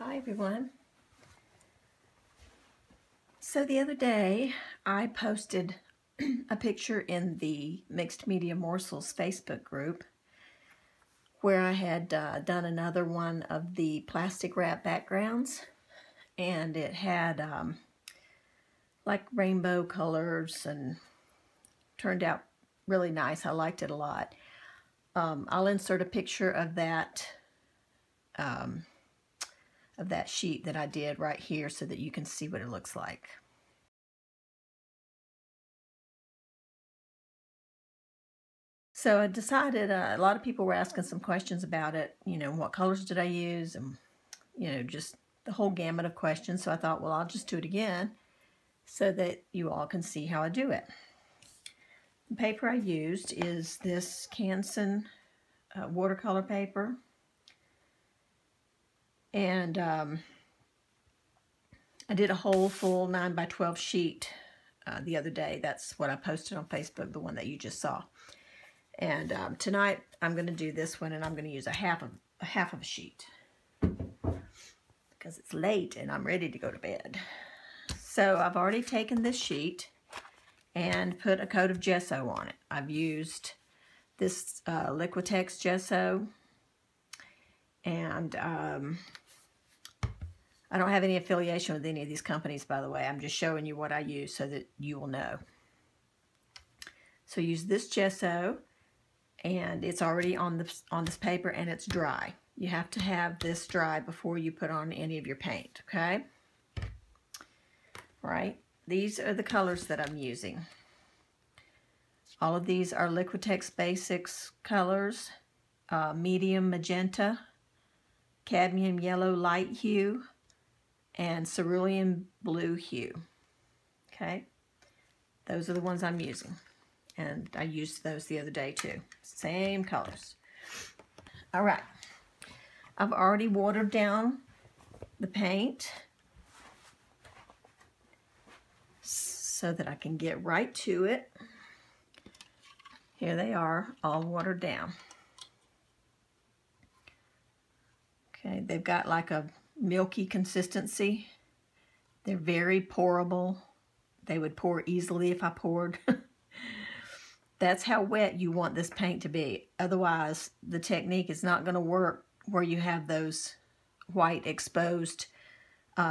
Hi everyone. So the other day I posted a picture in the Mixed Media Morsels Facebook group where I had done another one of the plastic wrap backgrounds, and it had like rainbow colors and turned out really nice. I liked it a lot. I'll insert a picture of that sheet that I did right here so that you can see what it looks like. So I decided a lot of people were asking some questions about it, you know, what colors did I use, and you know, just the whole gamut of questions. So I thought, well, I'll just do it again so that you all can see how I do it. The paper I used is this Canson watercolor paper, and I did a whole full 9x12 sheet the other day. That's what I posted on Facebook, the one that you just saw. And tonight I'm going to do this one, and I'm going to use a half of a sheet because it's late and I'm ready to go to bed. So I've already taken this sheet and put a coat of gesso on it. I've used this Liquitex gesso, and I don't have any affiliation with any of these companies, by the way. I'm just showing you what I use so that you will know. So use this gesso, and it's already on this paper, and it's dry. You have to have this dry before you put on any of your paint, okay? All right. These are the colors that I'm using. All of these are Liquitex Basics colors, medium magenta, cadmium yellow light hue, and cerulean blue hue. Okay, those are the ones I'm using. And I used those the other day too, same colors. All right, I've already watered down the paint so that I can get right to it. Here they are, all watered down. Okay, they've got like a milky consistency. They're very pourable. They would pour easily if I poured. That's how wet you want this paint to be. Otherwise, the technique is not going to work where you have those white exposed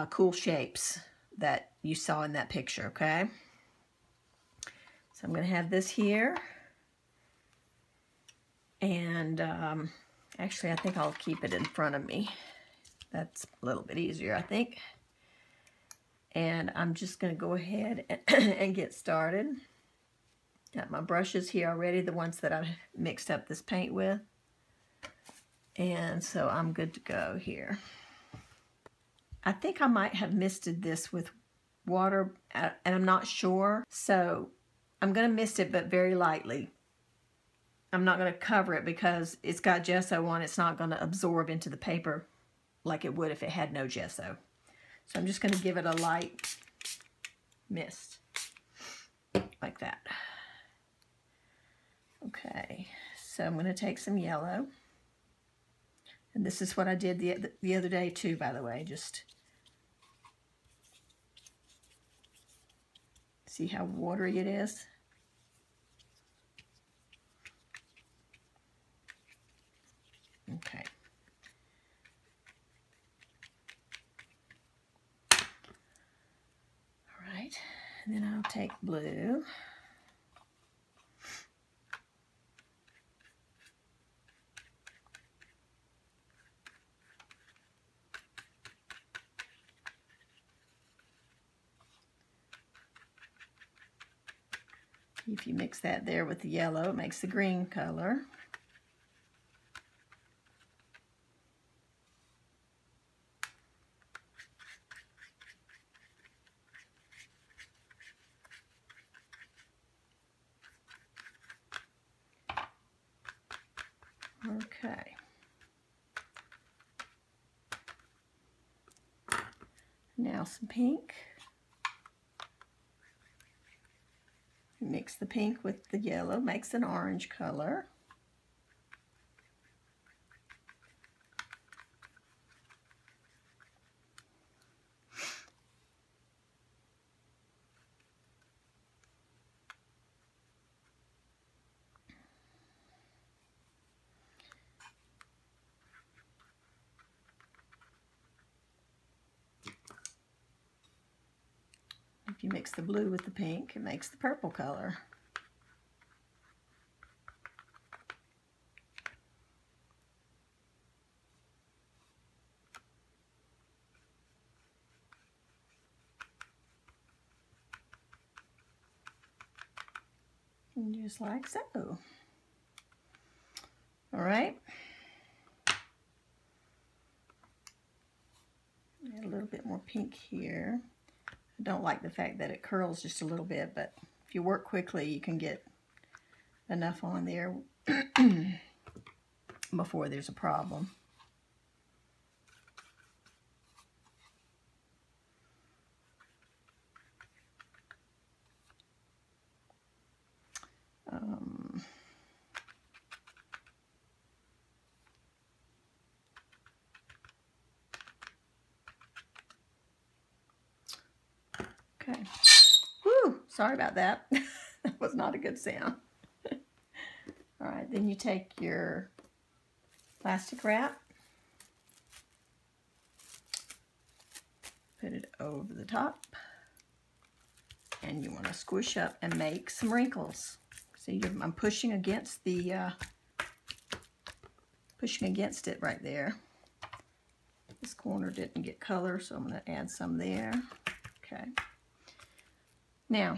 cool shapes that you saw in that picture, okay? So I'm going to have this here. And actually, I think I'll keep it in front of me. That's a little bit easier, I think. And I'm just going to go ahead and get started. Got my brushes here already, the ones that I mixed up this paint with. And so I'm good to go here. I think I might have misted this with water, and I'm not sure. So I'm going to mist it, but very lightly. I'm not going to cover it because it's got gesso on. It's not going to absorb into the paper like it would if it had no gesso. So I'm just going to give it a light mist like that. Okay, so I'm going to take some yellow. And this is what I did the other day too, by the way. Just see how watery it is. Okay. All right, and then I'll take blue. If you mix that there with the yellow, it makes the green color. Okay. Now some pink. Mix the pink with the yellow, makes an orange color. If you mix the blue with the pink, it makes the purple color. And just like so. All right. Add a little bit more pink here. I don't like the fact that it curls just a little bit, but if you work quickly, you can get enough on there before there's a problem. Okay. Whew, sorry about that. That was not a good sound. All right, then you take your plastic wrap, put it over the top, and you want to squish up and make some wrinkles. See, I'm pushing against the, pushing against it right there. This corner didn't get color, so I'm going to add some there. Okay. Now,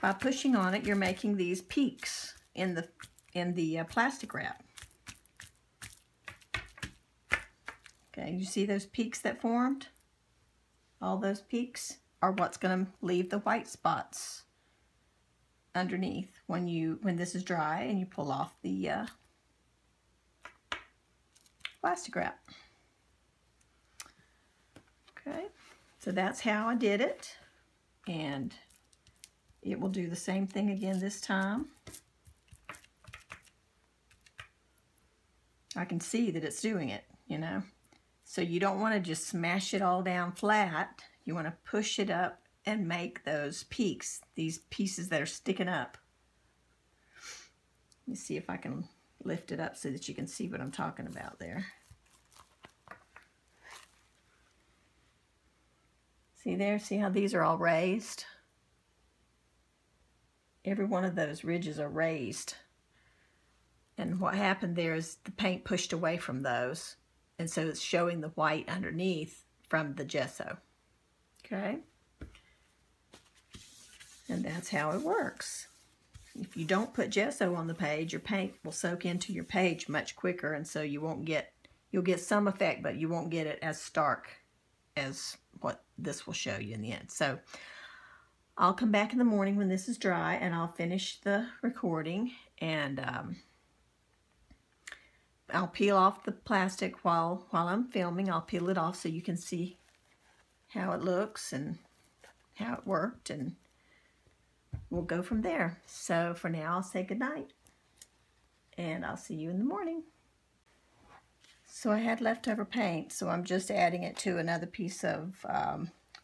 by pushing on it, you're making these peaks in the plastic wrap. Okay, you see those peaks that formed? All those peaks are what's going to leave the white spots underneath when you this is dry and you pull off the plastic wrap. Okay, so that's how I did it. And it will do the same thing again this time. I can see that it's doing it, you know. So you don't want to just smash it all down flat. You want to push it up and make those peaks, these pieces that are sticking up. Let me see if I can lift it up so that you can see what I'm talking about there. See there? See how these are all raised? Every one of those ridges are raised. And what happened there is the paint pushed away from those. And so it's showing the white underneath from the gesso. Okay? And that's how it works. If you don't put gesso on the page, your paint will soak into your page much quicker. And so you won't get, you'll get some effect, but you won't get it as stark as what this will show you in the end. So I'll come back in the morning when this is dry and I'll finish the recording, and I'll peel off the plastic while I'm filming. I'll peel it off so you can see how it looks and how it worked, and we'll go from there. So for now, I'll say goodnight and I'll see you in the morning. So I had leftover paint, so I'm just adding it to another piece of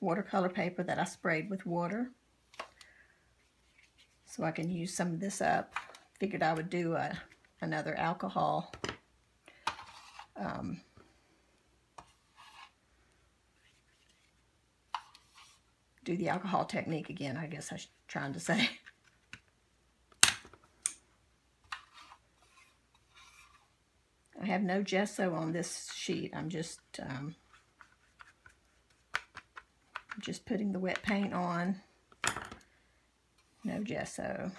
watercolor paper that I sprayed with water. So I can use some of this up. Figured I would do another alcohol do the alcohol technique again, I guess I was trying to say. I have no gesso on this sheet. I'm just putting the wet paint on. No gesso.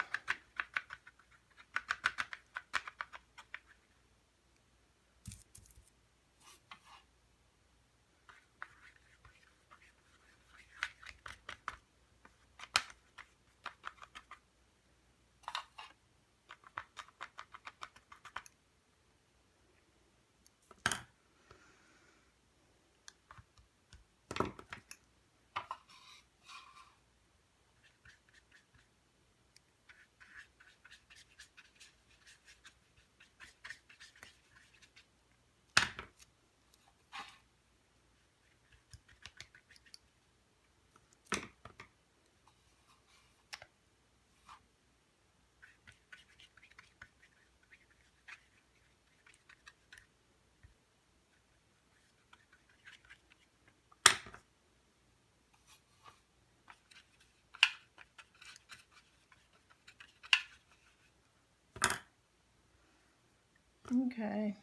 Okay.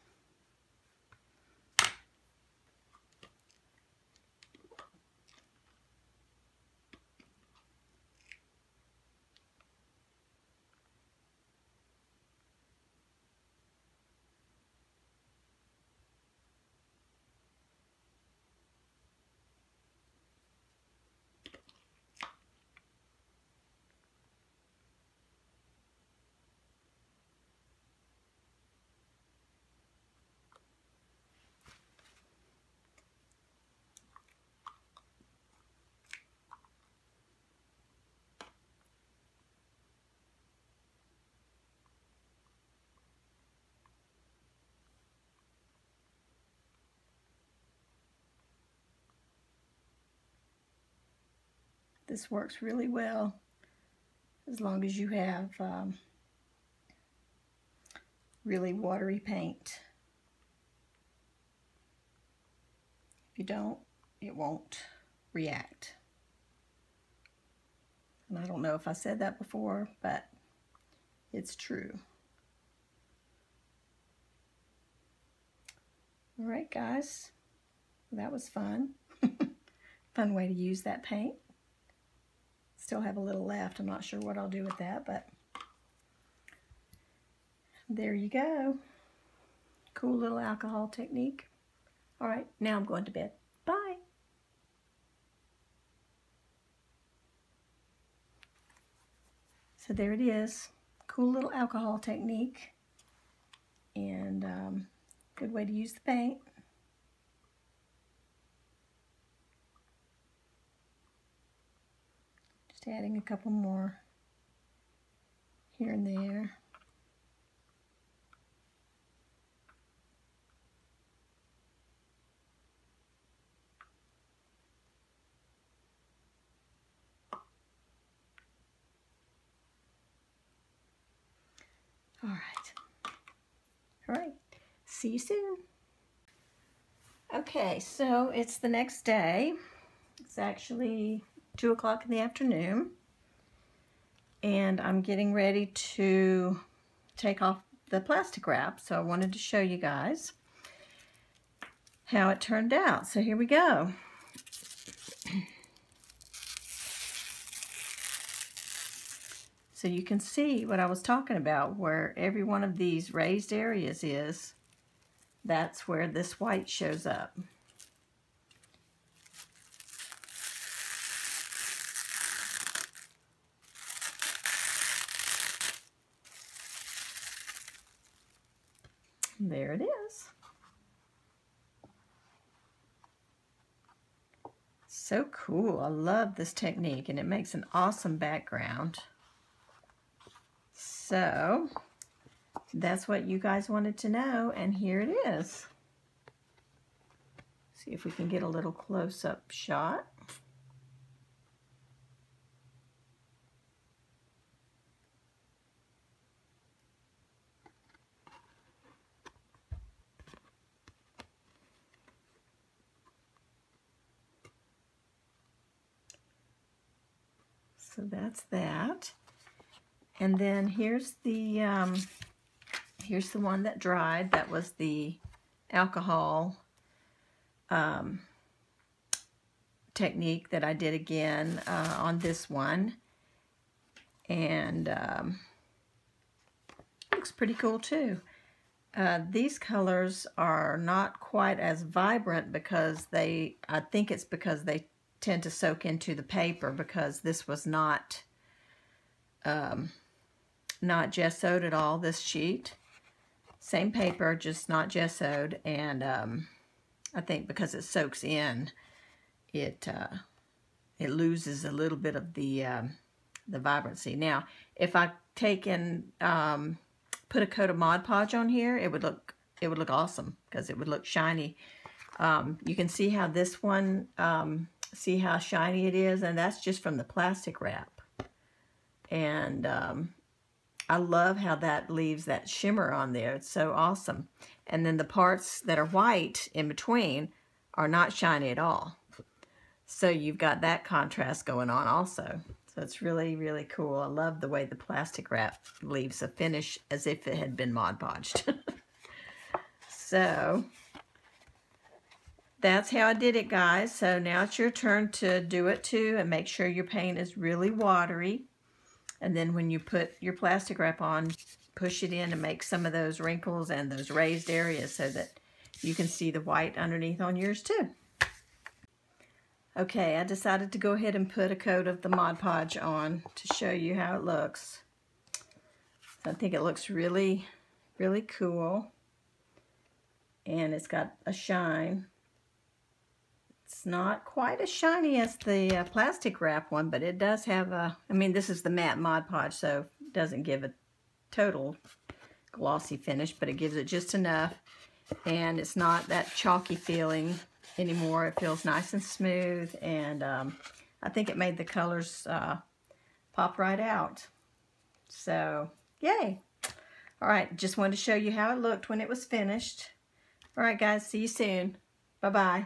This works really well as long as you have really watery paint. If you don't, it won't react. And I don't know if I said that before, but it's true. All right, guys, that was fun. Fun way to use that paint. Still have a little left. I'm not sure what I'll do with that, but there you go. Cool little alcohol technique. All right, now I'm going to bed. Bye. So there it is. Cool little alcohol technique and good way to use the paint. Adding a couple more here and there. All right, see you soon. Okay, so it's the next day. It's actually 2 o'clock in the afternoon, and I'm getting ready to take off the plastic wrap, so I wanted to show you guys how it turned out. So here we go. So you can see what I was talking about, where every one of these raised areas is, that's where this white shows up. There it is. So cool. I love this technique, and it makes an awesome background. So that's what you guys wanted to know, and here it is. See if we can get a little close-up shot. So that's that, and then here's the one that dried. That was the alcohol technique that I did again on this one, and looks pretty cool too. These colors are not quite as vibrant because they, I think it's because they tend to soak into the paper, because this was not not gessoed at all, this sheet. Same paper, just not gessoed, and I think because it soaks in, it it loses a little bit of the vibrancy. Now, if I take and put a coat of Mod Podge on here, it would look awesome, because it would look shiny. You can see how this one see how shiny it is, and that's just from the plastic wrap. And I love how that leaves that shimmer on there. It's so awesome. And then the parts that are white in between are not shiny at all. So you've got that contrast going on also. So it's really, really cool. I love the way the plastic wrap leaves a finish as if it had been Mod Podged. So that's how I did it, guys. So now it's your turn to do it too, and make sure your paint is really watery. And then when you put your plastic wrap on, push it in and make some of those wrinkles and those raised areas so that you can see the white underneath on yours too. Okay, I decided to go ahead and put a coat of the Mod Podge on to show you how it looks. So I think it looks really, really cool. And it's got a shine. It's not quite as shiny as the plastic wrap one, but it does have a, I mean, this is the matte Mod Podge, so it doesn't give a total glossy finish, but it gives it just enough. And it's not that chalky feeling anymore. It feels nice and smooth, and I think it made the colors pop right out. So yay. All right, just wanted to show you how it looked when it was finished. All right, guys, see you soon. Bye bye.